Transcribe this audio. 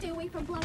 Stay away from blood.